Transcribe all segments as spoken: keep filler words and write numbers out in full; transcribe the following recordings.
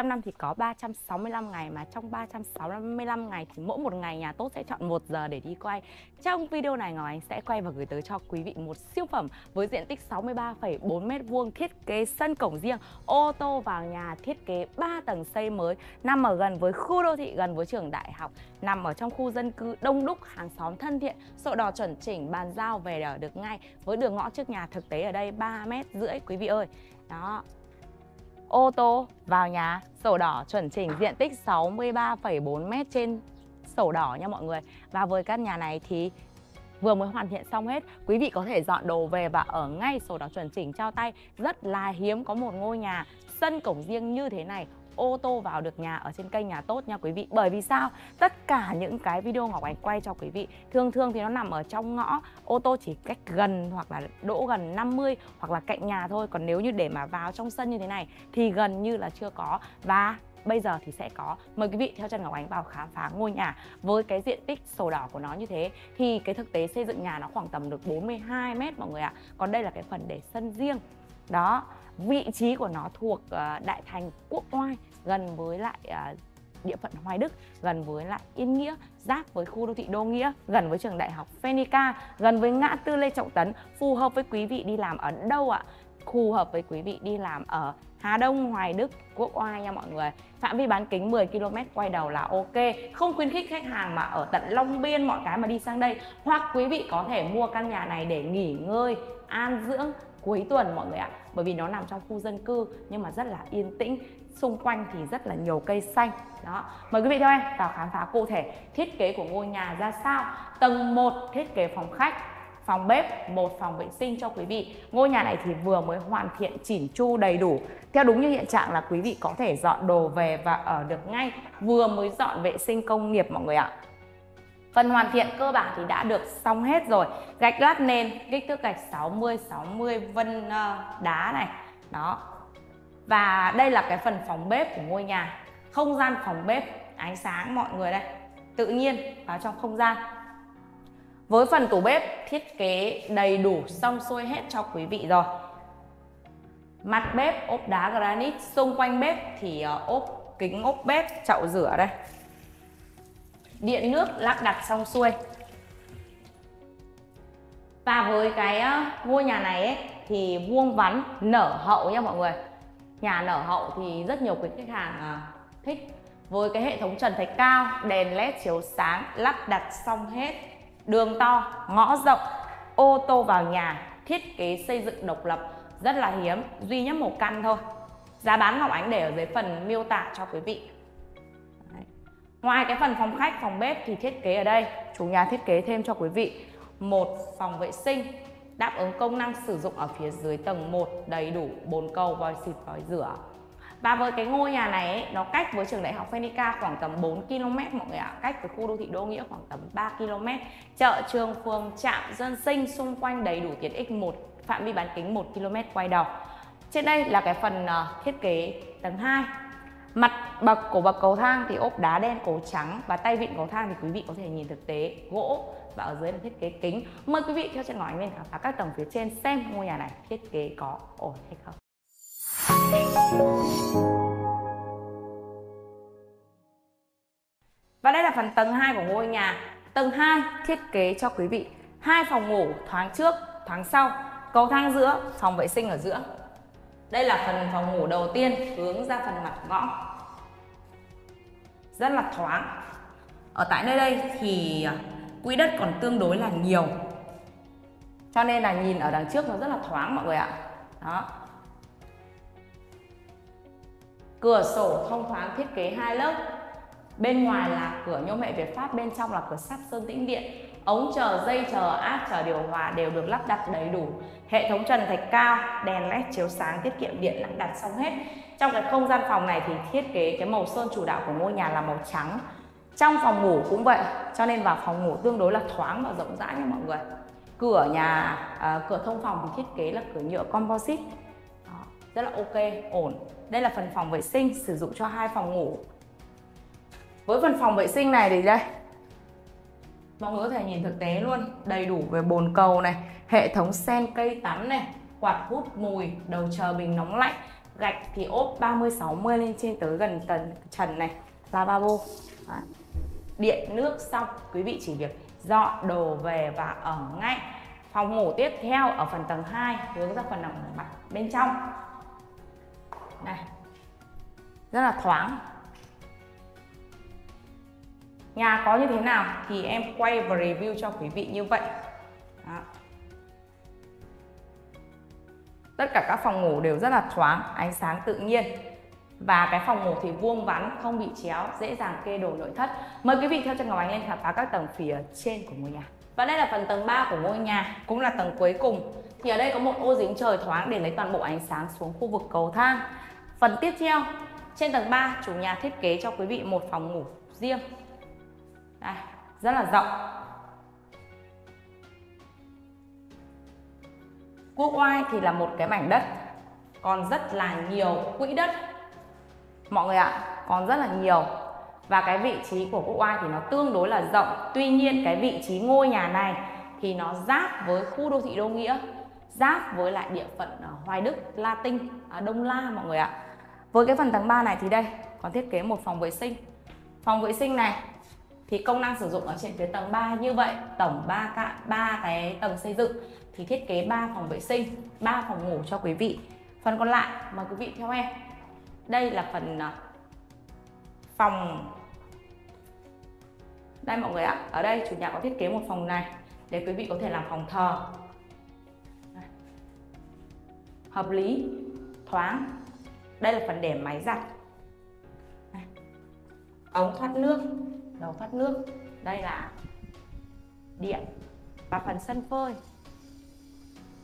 Trong năm thì có ba trăm sáu mươi lăm ngày, mà trong ba trăm sáu mươi lăm ngày thì mỗi một ngày Nhà Tốt sẽ chọn một giờ để đi quay. Trong video này Ngọc Ánh sẽ quay và gửi tới cho quý vị một siêu phẩm với diện tích sáu mươi ba phẩy bốn mét vuông, thiết kế sân cổng riêng, ô tô vào nhà, thiết kế ba tầng xây mới, nằm ở gần với khu đô thị, gần với trường đại học, nằm ở trong khu dân cư đông đúc, hàng xóm thân thiện, sổ đỏ chuẩn chỉnh, bàn giao về ở được ngay, với đường ngõ trước nhà thực tế ở đây ba mét rưỡi quý vị ơi. Đó. Ô tô vào nhà, sổ đỏ chuẩn chỉnh, diện tích sáu mươi ba phẩy bốn mét trên sổ đỏ nha mọi người. Và với căn nhà này thì vừa mới hoàn thiện xong hết, quý vị có thể dọn đồ về và ở ngay, sổ đỏ chuẩn chỉnh trao tay. Rất là hiếm có một ngôi nhà sân cổng riêng như thế này, ô tô vào được nhà ở trên kênh Nhà Tốt nha quý vị. Bởi vì sao? Tất cả những cái video Ngọc Ánh quay cho quý vị thường thường thì nó nằm ở trong ngõ, ô tô chỉ cách gần hoặc là đỗ gần năm mươi hoặc là cạnh nhà thôi. Còn nếu như để mà vào trong sân như thế này thì gần như là chưa có. Và bây giờ thì sẽ có. Mời quý vị theo chân Ngọc Ánh vào khám phá ngôi nhà với cái diện tích sổ đỏ của nó như thế. Thì cái thực tế xây dựng nhà nó khoảng tầm được bốn mươi hai mét mọi người ạ. À. Còn đây là cái phần để sân riêng. Đó, vị trí của nó thuộc Đại Thành, Quốc Oai, gần với lại địa phận Hoài Đức, gần với lại Yên Nghĩa, giáp với khu đô thị Đô Nghĩa, gần với trường đại học Phenika, gần với ngã tư Lê Trọng Tấn. Phù hợp với quý vị đi làm ở đâu ạ? Phù hợp với quý vị đi làm ở Hà Đông, Hoài Đức, Quốc Oai nha mọi người. Phạm vi bán kính mười ki lô mét quay đầu là ok. Không khuyến khích khách hàng mà ở tận Long Biên mọi cái mà đi sang đây. Hoặc quý vị có thể mua căn nhà này để nghỉ ngơi, an dưỡng cuối tuần mọi người ạ. Bởi vì nó nằm trong khu dân cư nhưng mà rất là yên tĩnh, xung quanh thì rất là nhiều cây xanh. Đó, mời quý vị theo em vào khám phá cụ thể thiết kế của ngôi nhà ra sao. Tầng một thiết kế phòng khách, phòng bếp, một phòng vệ sinh cho quý vị. Ngôi nhà này thì vừa mới hoàn thiện chỉn chu đầy đủ. Theo đúng như hiện trạng là quý vị có thể dọn đồ về và ở được ngay, vừa mới dọn vệ sinh công nghiệp mọi người ạ. Phần hoàn thiện cơ bản thì đã được xong hết rồi. Gạch lát nền, kích thước gạch sáu mươi sáu mươi vân đá này. Đó. Và đây là cái phần phòng bếp của ngôi nhà. Không gian phòng bếp, ánh sáng mọi người đây. Tự nhiên vào trong không gian. Với phần tủ bếp thiết kế đầy đủ xong xuôi hết cho quý vị rồi. Mặt bếp ốp đá granite, xung quanh bếp thì ốp kính ốp bếp, chậu rửa đây. Điện nước lắp đặt xong xuôi. Và với cái ngôi nhà này ấy, thì vuông vắn, nở hậu nha mọi người. Nhà nở hậu thì rất nhiều quý khách hàng thích. Với cái hệ thống trần thạch cao, đèn led chiếu sáng lắp đặt xong hết. Đường to, ngõ rộng, ô tô vào nhà, thiết kế xây dựng độc lập, rất là hiếm, duy nhất một căn thôi. Giá bán Ngọc Ánh để ở dưới phần miêu tả cho quý vị. Ngoài cái phần phòng khách, phòng bếp thì thiết kế ở đây, chủ nhà thiết kế thêm cho quý vị một phòng vệ sinh đáp ứng công năng sử dụng ở phía dưới tầng một, đầy đủ bồn cầu, vòi xịt, vòi rửa. Và với cái ngôi nhà này ấy, nó cách với trường đại học Phenica khoảng tầm bốn ki lô mét mọi người ạ, cách với khu đô thị Đô Nghĩa khoảng tầm ba ki lô mét. Chợ, trường, phường, trạm dân sinh xung quanh đầy đủ tiện ích, một phạm vi bán kính một ki lô mét quay đầu. Trên đây là cái phần thiết kế tầng hai. Mặt bậc của bậc cầu thang thì ốp đá đen cổ trắng, và tay vịn cầu thang thì quý vị có thể nhìn thực tế gỗ, và ở dưới là thiết kế kính. Mời quý vị theo chân Ngọc Ánh lên khám phá các tầng phía trên xem ngôi nhà này thiết kế có ổn hay không. Và đây là phần tầng hai của ngôi nhà. Tầng hai thiết kế cho quý vị hai phòng ngủ, thoáng trước, thoáng sau, cầu thang giữa, phòng vệ sinh ở giữa. Đây là phần phòng ngủ đầu tiên hướng ra phần mặt ngõ, rất là thoáng. Ở tại nơi đây thì quỹ đất còn tương đối là nhiều, cho nên là nhìn ở đằng trước nó rất là thoáng mọi người ạ. Đó. Cửa sổ thông thoáng, thiết kế hai lớp. Bên ngoài là cửa nhôm hệ Việt Pháp, bên trong là cửa sắt sơn tĩnh điện. Ống chờ, dây chờ, áp chờ điều hòa đều được lắp đặt đầy đủ. Hệ thống trần thạch cao, đèn led chiếu sáng tiết kiệm điện lắp đặt xong hết. Trong cái không gian phòng này thì thiết kế cái màu sơn chủ đạo của ngôi nhà là màu trắng. Trong phòng ngủ cũng vậy, cho nên vào phòng ngủ tương đối là thoáng và rộng rãi nha mọi người. Cửa nhà, à, cửa thông phòng thì thiết kế là cửa nhựa composite. Đó, rất là ok, ổn. Đây là phần phòng vệ sinh sử dụng cho hai phòng ngủ. Với phần phòng vệ sinh này thì đây, mọi người có thể nhìn thực tế luôn, đầy đủ về bồn cầu này, hệ thống sen cây tắm này, quạt hút mùi, đầu chờ bình nóng lạnh, gạch thì ốp ba mươi sáu mươi lên trên tới gần tầng trần này, lavabo. Đó. Điện nước xong, quý vị chỉ việc dọn đồ về và ở ngay. Phòng ngủ tiếp theo ở phần tầng hai, hướng ra phần nằm mặt bên trong. Đây. Rất là thoáng. Nhà có như thế nào thì em quay và review cho quý vị như vậy. Đó. Tất cả các phòng ngủ đều rất là thoáng, ánh sáng tự nhiên. Và cái phòng ngủ thì vuông vắn, không bị chéo, dễ dàng kê đồ nội thất. Mời quý vị theo chân Ngọc Ánh lên khám phá các tầng phía trên của ngôi nhà. Và đây là phần tầng ba của ngôi nhà, cũng là tầng cuối cùng. Thì ở đây có một ô dính trời thoáng để lấy toàn bộ ánh sáng xuống khu vực cầu thang. Phần tiếp theo, trên tầng ba, chủ nhà thiết kế cho quý vị một phòng ngủ riêng. Đây, rất là rộng. Quốc Oai thì là một cái mảnh đất còn rất là nhiều quỹ đất mọi người ạ, còn rất là nhiều. Và cái vị trí của Quốc Oai thì nó tương đối là rộng. Tuy nhiên cái vị trí ngôi nhà này thì nó giáp với khu đô thị Đô Nghĩa, giáp với lại địa phận Hoài Đức, La Tinh, Đông La mọi người ạ. Với cái phần tầng ba này thì đây còn thiết kế một phòng vệ sinh. Phòng vệ sinh này thì công năng sử dụng ở trên phía tầng ba như vậy, tổng ba cái tầng xây dựng thì thiết kế ba phòng vệ sinh, ba phòng ngủ cho quý vị. Phần còn lại mời quý vị theo em. Đây là phần phòng. Đây mọi người ạ, ở đây chủ nhà có thiết kế một phòng này để quý vị có thể làm phòng thờ. Hợp lý, thoáng. Đây là phần để máy giặt. Ống thoát nước, đầu thoát nước. Đây là điện. Và phần sân phơi.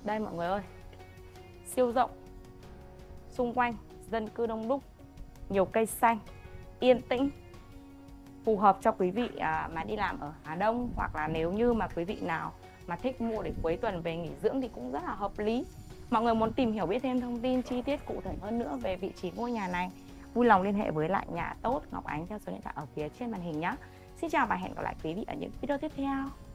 Đây mọi người ơi, siêu rộng. Xung quanh dân cư đông đúc, nhiều cây xanh, yên tĩnh, phù hợp cho quý vị mà đi làm ở Hà Đông, hoặc là nếu như mà quý vị nào mà thích mua để cuối tuần về nghỉ dưỡng thì cũng rất là hợp lý. Mọi người muốn tìm hiểu biết thêm thông tin chi tiết cụ thể hơn nữa về vị trí ngôi nhà này, vui lòng liên hệ với lại Nhà Tốt Ngọc Ánh theo số điện thoại ở phía trên màn hình nhé. Xin chào và hẹn gặp lại quý vị ở những video tiếp theo.